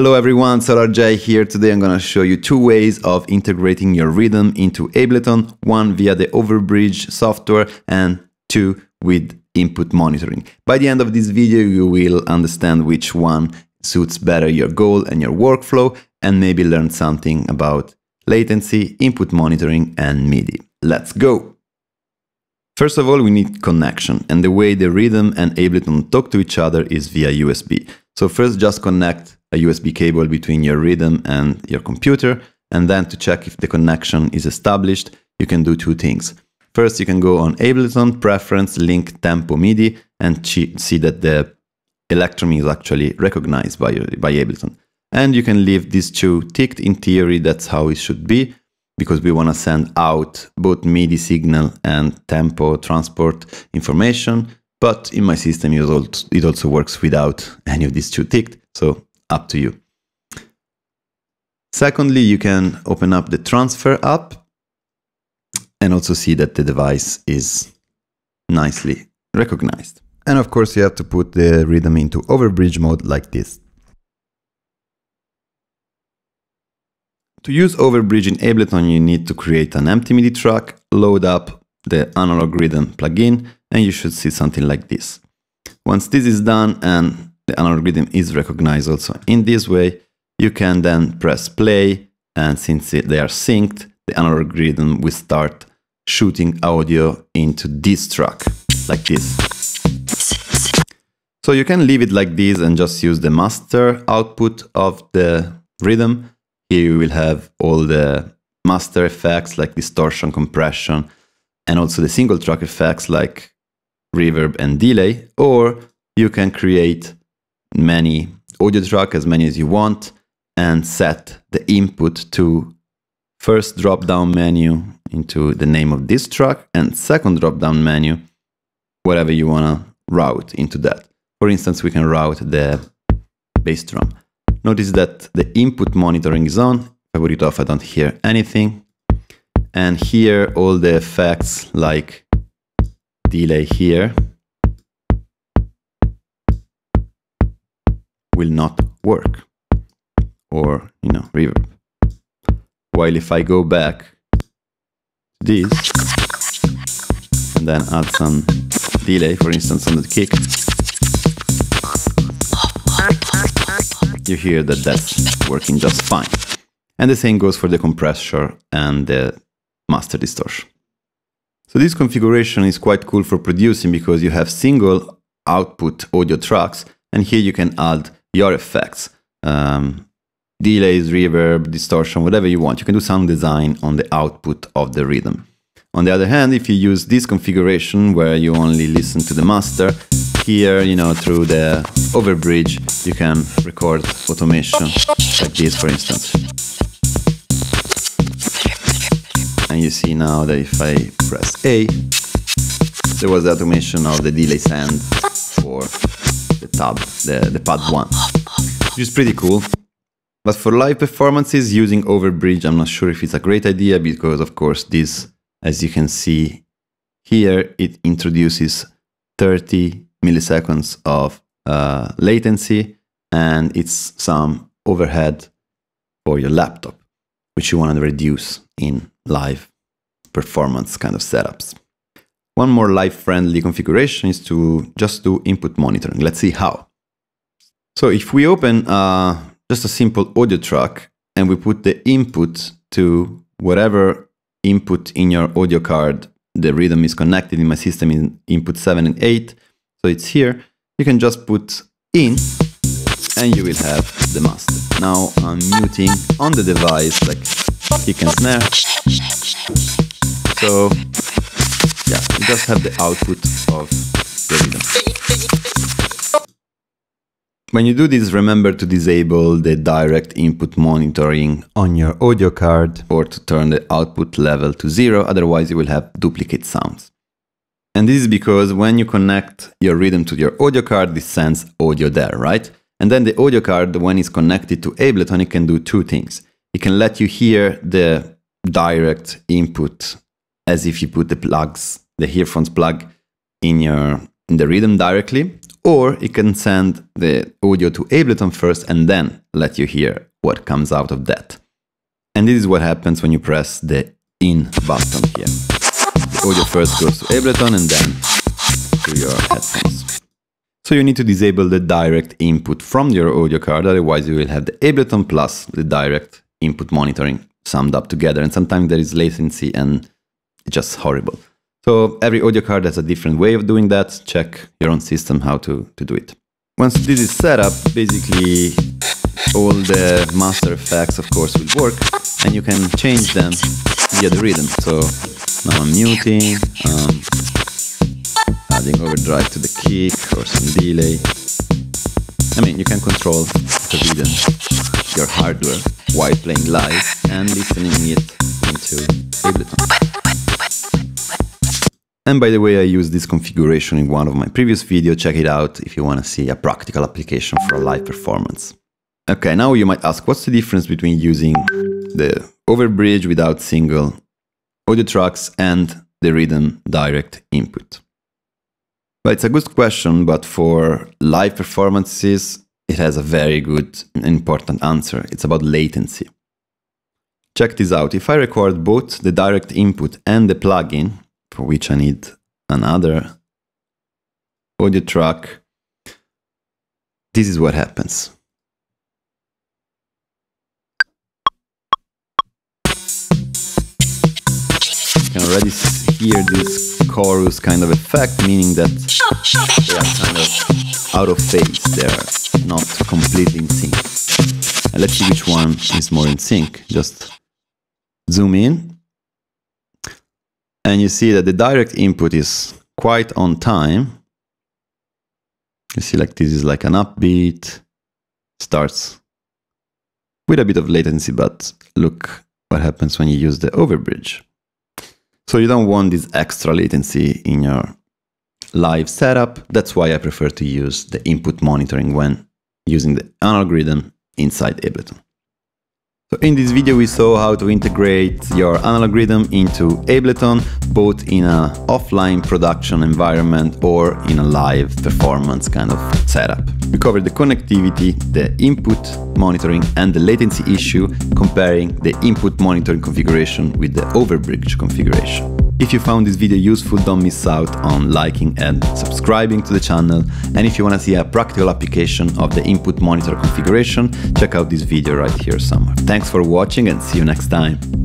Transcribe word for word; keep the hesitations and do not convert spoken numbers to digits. Hello everyone, Salar Jai here. Today I'm gonna show you two ways of integrating your rhythm into Ableton, one via the Overbridge software and two with input monitoring. By the end of this video you will understand which one suits better your goal and your workflow and maybe learn something about latency, input monitoring and MIDI. Let's go! First of all, we need connection, and the way the rhythm and Ableton talk to each other is via U S B. So first just connect a U S B cable between your rhythm and your computer, and then to check if the connection is established, you can do two things. First, you can go on Ableton, Preference, Link, Tempo, MIDI, and see that the electrum is actually recognized by, by Ableton. And you can leave these two ticked. In theory, that's how it should be, because we want to send out both MIDI signal and tempo transport information. But in my system, it also works without any of these two ticked, so up to you. Secondly, you can open up the transfer app and also see that the device is nicely recognized. And of course, you have to put the rhythm into Overbridge mode like this. To use Overbridge in Ableton, you need to create an empty MIDI track, load up the Analog Rytm plugin, and you should see something like this. Once this is done and the Analog Rytm is recognized also in this way, you can then press play, and since they are synced, the Analog Rytm will start shooting audio into this track, like this. So you can leave it like this and just use the master output of the rhythm. Here you will have all the master effects like distortion, compression, and also the single track effects like reverb and delay, or you can create many audio tracks, as many as you want, and set the input to first drop down menu into the name of this track and second drop down menu, whatever you wanna route into that. For instance, we can route the bass drum. Notice that the input monitoring is on. If I put it off, I don't hear anything. And here all the effects like delay here will not work, or you know, reverb. While if I go back to this and then add some delay, for instance on the kick, you hear that that's working just fine. And the same goes for the compressor and the master distortion. So this configuration is quite cool for producing because you have single output audio tracks, and here you can add your effects, um, delays, reverb, distortion, whatever you want. You can do sound design on the output of the rhythm. On the other hand, if you use this configuration where you only listen to the master, here, you know, through the Overbridge, you can record automation like this, for instance. And you see now that if I press A, there was the automation of the delay send for the tab, the, the pad one, which is pretty cool. But for live performances using Overbridge, I'm not sure if it's a great idea because, of course, this, as you can see here, it introduces thirty milliseconds of uh, latency, and it's some overhead for your laptop, which you want to reduce in live performance kind of setups. One more live-friendly configuration is to just do input monitoring. Let's see how. So if we open uh, just a simple audio track and we put the input to whatever input in your audio card, the rhythm is connected in my system in input seven and eight, so it's here, you can just put in and you will have the master. Now I'm muting on the device like kick and snare. So yeah, you just have the output of the rhythm. When you do this, remember to disable the direct input monitoring on your audio card or to turn the output level to zero, otherwise you will have duplicate sounds. And this is because when you connect your rhythm to your audio card, this sends audio there, right? And then the audio card, when it's connected to Ableton, it can do two things. It can let you hear the direct input as if you put the plugs, the earphones plug in your in the rhythm directly, or you can send the audio to Ableton first and then let you hear what comes out of that. And this is what happens when you press the in button here. The audio first goes to Ableton and then to your headphones. So you need to disable the direct input from your audio card, otherwise you will have the Ableton plus the direct input monitoring summed up together, and sometimes there is latency and it's just horrible. So every audio card has a different way of doing that. Check your own system how to, to do it. Once this is set up, basically all the master effects of course will work and you can change them via the rhythm. So now I'm muting, um, adding overdrive to the kick or some delay. I mean, you can control the rhythm, your hardware, while playing live and listening it into Ableton. And by the way, I used this configuration in one of my previous videos. Check it out if you want to see a practical application for a live performance. Okay, now you might ask, what's the difference between using the Overbridge without single audio tracks and the rhythm direct input? Well, it's a good question, but for live performances, it has a very good and important answer. It's about latency. Check this out. If I record both the direct input and the plugin, for which I need another audio track, this is what happens. You can already hear this chorus kind of effect, meaning that they are kind of out of phase, they are not completely in sync. And let's see which one is more in sync. Just zoom in. And you see that the direct input is quite on time. You see, like this is like an upbeat, starts with a bit of latency, but look what happens when you use the Overbridge. So you don't want this extra latency in your live setup. That's why I prefer to use the input monitoring when using the analog rythm inside Ableton. So in this video we saw how to integrate your analog rythm into Ableton, both in an offline production environment or in a live performance kind of setup. We covered the connectivity, the input monitoring and the latency issue, comparing the input monitoring configuration with the Overbridge configuration. If you found this video useful, don't miss out on liking and subscribing to the channel. And if you want to see a practical application of the input monitor configuration, check out this video right here somewhere. Thanks for watching and see you next time.